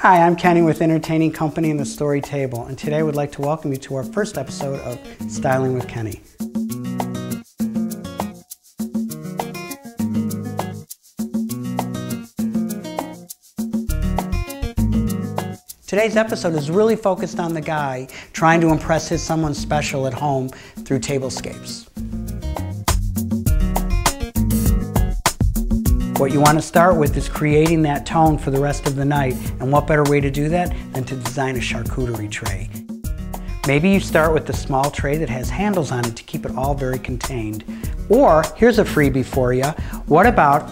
Hi, I'm Kenny with Entertaining Company and The Storied Table, and today I would like to welcome you to our first episode of Styling with Kenny. Today's episode is really focused on the guy trying to impress someone special at home through tablescapes. What you want to start with is creating that tone for the rest of the night, and what better way to do that than to design a charcuterie tray. Maybe you start with the small tray that has handles on it to keep it all very contained. Or, here's a freebie for you, what about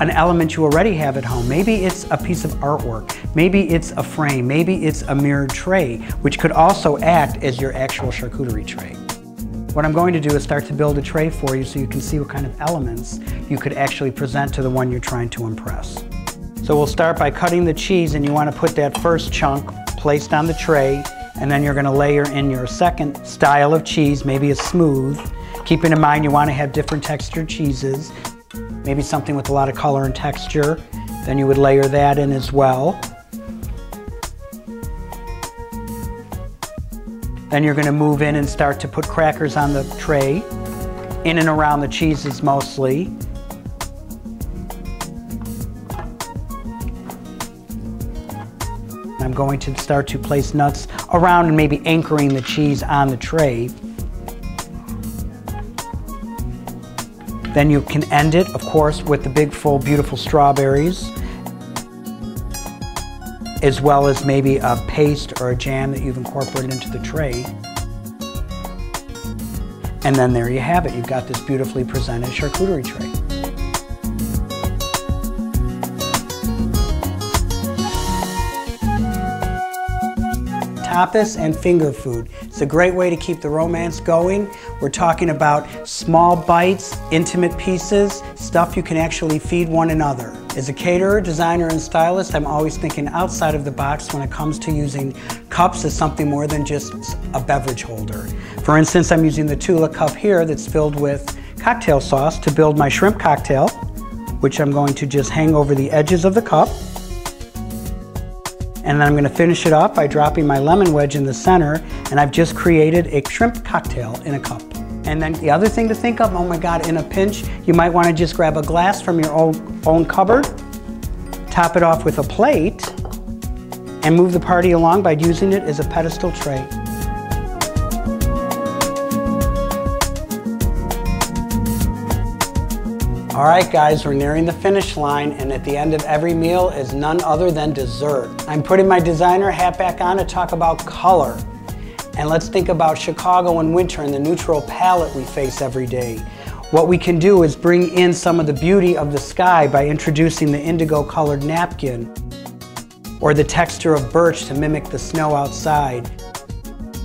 an element you already have at home? Maybe it's a piece of artwork, maybe it's a frame, maybe it's a mirrored tray, which could also act as your actual charcuterie tray. What I'm going to do is start to build a tray for you so you can see what kind of elements you could actually present to the one you're trying to impress. So we'll start by cutting the cheese, and you want to put that first chunk placed on the tray, and then you're going to layer in your second style of cheese, maybe a smooth. Keeping in mind you want to have different textured cheeses, maybe something with a lot of color and texture, then you would layer that in as well. Then you're going to move in and start to put crackers on the tray, in and around the cheeses mostly. I'm going to start to place nuts around and maybe anchoring the cheese on the tray. Then you can end it, of course, with the big, full, beautiful strawberries, as well as maybe a paste or a jam that you've incorporated into the tray. And then there you have it. You've got this beautifully presented charcuterie tray. Tapas and finger food. It's a great way to keep the romance going. We're talking about small bites, intimate pieces, stuff you can actually feed one another. As a caterer, designer, and stylist, I'm always thinking outside of the box when it comes to using cups as something more than just a beverage holder. For instance, I'm using the Tula cup here that's filled with cocktail sauce to build my shrimp cocktail, which I'm going to just hang over the edges of the cup. And then I'm going to finish it off by dropping my lemon wedge in the center, and I've just created a shrimp cocktail in a cup. And then the other thing to think of, oh my God, in a pinch, you might want to just grab a glass from your own cupboard, top it off with a plate, and move the party along by using it as a pedestal tray. All right, guys, we're nearing the finish line, and at the end of every meal is none other than dessert. I'm putting my designer hat back on to talk about color. And let's think about Chicago in winter and the neutral palette we face every day. What we can do is bring in some of the beauty of the sky by introducing the indigo colored napkin or the texture of birch to mimic the snow outside.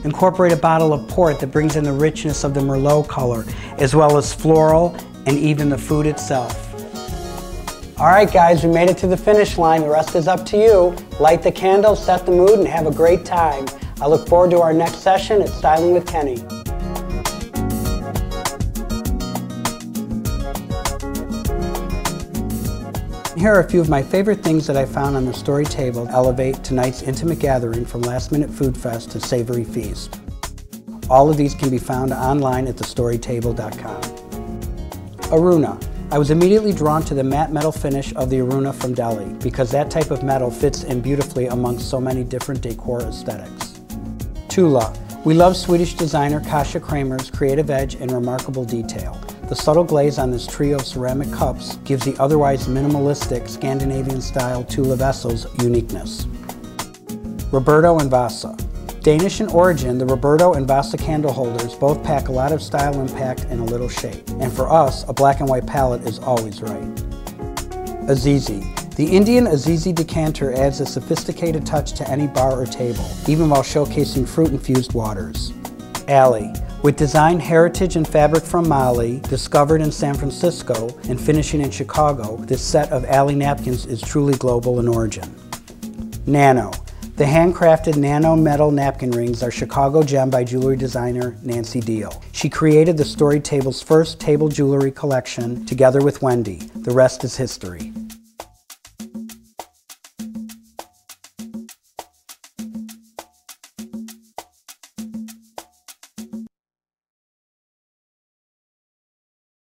Incorporate a bottle of port that brings in the richness of the Merlot color, as well as floral and even the food itself. All right, guys, we made it to the finish line. The rest is up to you. Light the candle, set the mood, and have a great time. I look forward to our next session at Styling with Kenny. Here are a few of my favorite things that I found on The Storied Table to elevate tonight's intimate gathering from last-minute food fest to savory feast. All of these can be found online at thestoriedtable.com. Aruna. I was immediately drawn to the matte metal finish of the Aruna from Delhi because that type of metal fits in beautifully amongst so many different decor aesthetics. Tula. We love Swedish designer Kasia Kramer's creative edge and remarkable detail. The subtle glaze on this trio of ceramic cups gives the otherwise minimalistic Scandinavian-style Tula vessel's uniqueness. Roberto and Vasa. Danish in origin, the Roberto and Vasa candle holders both pack a lot of style impact and a little shape. And for us, a black and white palette is always right. Azizi. The Indian Azizi decanter adds a sophisticated touch to any bar or table, even while showcasing fruit-infused waters. Ali. With design heritage and fabric from Mali, discovered in San Francisco and finishing in Chicago, this set of Ali napkins is truly global in origin. Nano. The handcrafted nano metal napkin rings are Chicago gem by jewelry designer Nancy Diehl. She created The Storied Table's first table jewelry collection together with Wendy. The rest is history.